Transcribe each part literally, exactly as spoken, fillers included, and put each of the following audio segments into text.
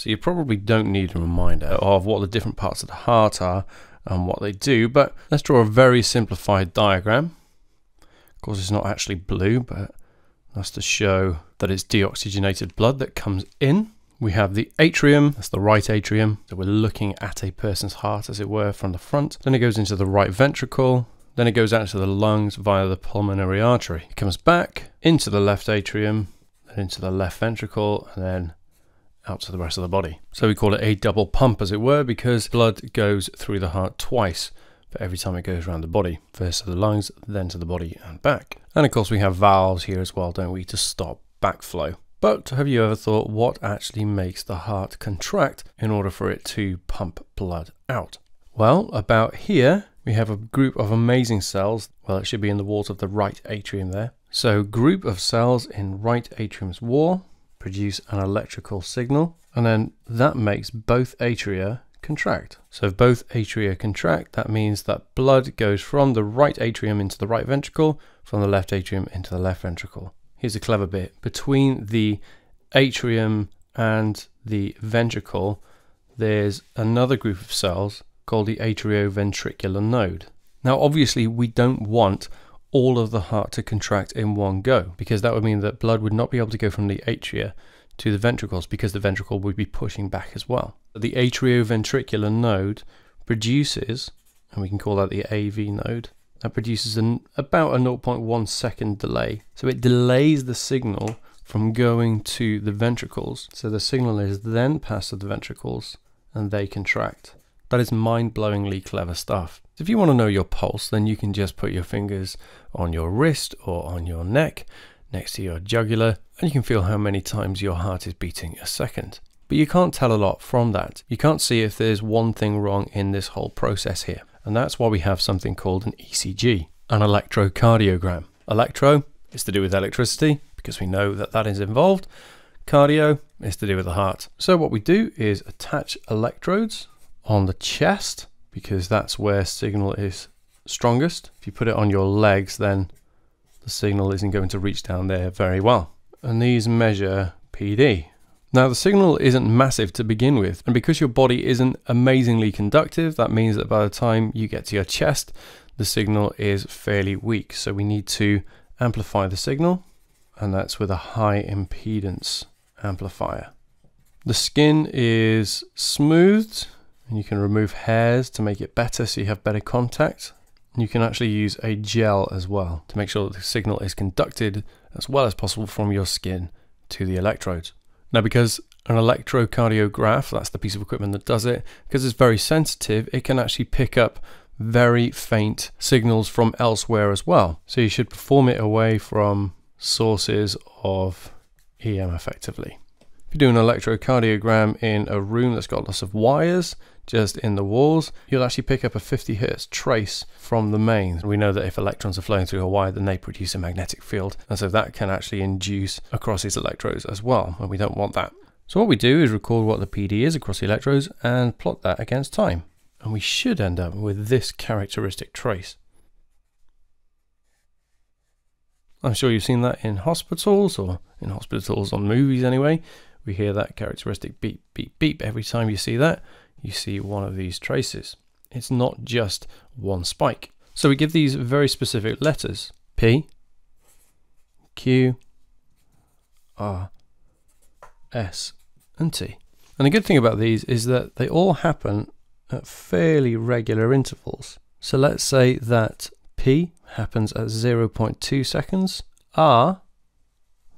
So you probably don't need a reminder of what the different parts of the heart are and what they do, but let's draw a very simplified diagram. Of course, it's not actually blue, but that's to show that it's deoxygenated blood that comes in. We have the atrium, that's the right atrium. So we're looking at a person's heart, as it were, from the front. Then it goes into the right ventricle. Then it goes out to the lungs via the pulmonary artery. It comes back into the left atrium, then into the left ventricle, and then out to the rest of the body. So we call it a double pump, as it were, because blood goes through the heart twice for every time it goes around the body. First to the lungs, then to the body and back. And of course we have valves here as well, don't we, to stop backflow. But have you ever thought what actually makes the heart contract in order for it to pump blood out? Well, about here, we have a group of amazing cells. Well, it should be in the walls of the right atrium there. So group of cells in right atrium's wall produce an electrical signal, and then that makes both atria contract. So if both atria contract, that means that blood goes from the right atrium into the right ventricle, from the left atrium into the left ventricle. Here's a clever bit. Between the atrium and the ventricle, there's another group of cells called the atrioventricular node. Now, obviously, we don't want all of the heart to contract in one go, because that would mean that blood would not be able to go from the atria to the ventricles, because the ventricle would be pushing back as well. The atrioventricular node produces, and we can call that the A V node, that produces an, about a zero point one second delay. So it delays the signal from going to the ventricles. So the signal is then passed to the ventricles and they contract. That is mind-blowingly clever stuff. If you want to know your pulse, then you can just put your fingers on your wrist or on your neck next to your jugular, and you can feel how many times your heart is beating a second. But you can't tell a lot from that. You can't see if there's one thing wrong in this whole process here. And that's why we have something called an E C G, an electrocardiogram. Electro is to do with electricity, because we know that that is involved. Cardio is to do with the heart. So what we do is attach electrodes on the chest, because that's where signal is strongest. If you put it on your legs, then the signal isn't going to reach down there very well. And these measure P D. Now, the signal isn't massive to begin with, and because your body isn't amazingly conductive, that means that by the time you get to your chest, the signal is fairly weak. So we need to amplify the signal, and that's with a high impedance amplifier. The skin is smoothed, and you can remove hairs to make it better so you have better contact. And you can actually use a gel as well to make sure that the signal is conducted as well as possible from your skin to the electrodes. Now, because an electrocardiograph, that's the piece of equipment that does it, because it's very sensitive, it can actually pick up very faint signals from elsewhere as well. So you should perform it away from sources of E M effectively. If you do an electrocardiogram in a room that's got lots of wires just in the walls, you'll actually pick up a fifty hertz trace from the mains. We know that if electrons are flowing through a wire, then they produce a magnetic field, and so that can actually induce across these electrodes as well, and we don't want that. So what we do is record what the P D is across the electrodes and plot that against time, and we should end up with this characteristic trace. I'm sure you've seen that in hospitals, or in hospitals on movies anyway. We hear that characteristic beep, beep, beep. Every time you see that, you see one of these traces. It's not just one spike. So we give these very specific letters, P, Q, R, S, and T. And the good thing about these is that they all happen at fairly regular intervals. So let's say that P happens at zero point two seconds, R,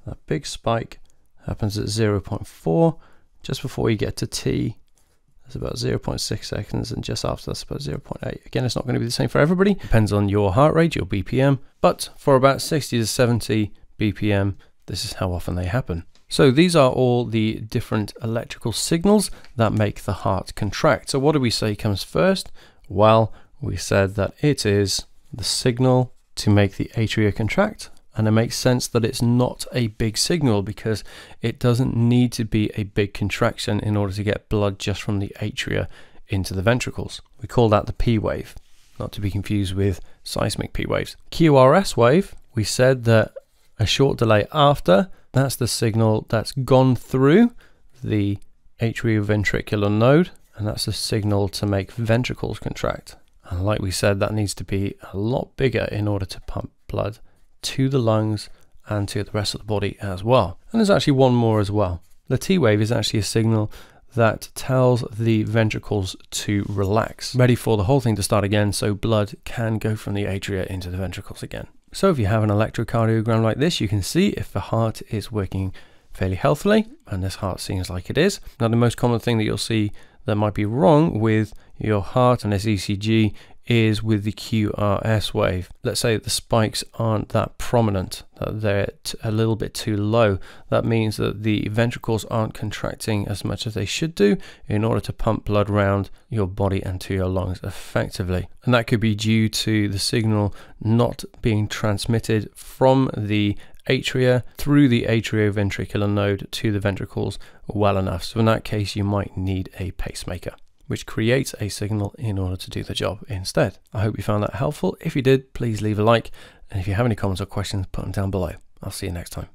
that big spike, happens at zero point four, just before you get to T, that's about zero point six seconds, and just after that's about zero point eight. Again, it's not going to be the same for everybody. Depends on your heart rate, your B P M, but for about sixty to seventy B P M, this is how often they happen. So these are all the different electrical signals that make the heart contract. So what do we say comes first? Well, we said that it is the signal to make the atria contract. And it makes sense that it's not a big signal, because it doesn't need to be a big contraction in order to get blood just from the atria into the ventricles. We call that the P wave, not to be confused with seismic P waves. Q R S wave, we said that a short delay after, that's the signal that's gone through the atrioventricular node, and that's a signal to make ventricles contract. And like we said, that needs to be a lot bigger in order to pump blood to the lungs and to the rest of the body as well. And there's actually one more as well. The T wave is actually a signal that tells the ventricles to relax, ready for the whole thing to start again, so blood can go from the atria into the ventricles again. So if you have an electrocardiogram like this, you can see if the heart is working fairly healthily, and this heart seems like it is. Now, the most common thing that you'll see that might be wrong with your heart and this E C G is with the Q R S wave. Let's say that the spikes aren't that prominent, that they're a little bit too low. That means that the ventricles aren't contracting as much as they should do in order to pump blood around your body and to your lungs effectively. And that could be due to the signal not being transmitted from the atria through the atrioventricular node to the ventricles well enough. So in that case, you might need a pacemaker, which creates a signal in order to do the job instead. I hope you found that helpful. If you did, please leave a like, and if you have any comments or questions, put them down below. I'll see you next time.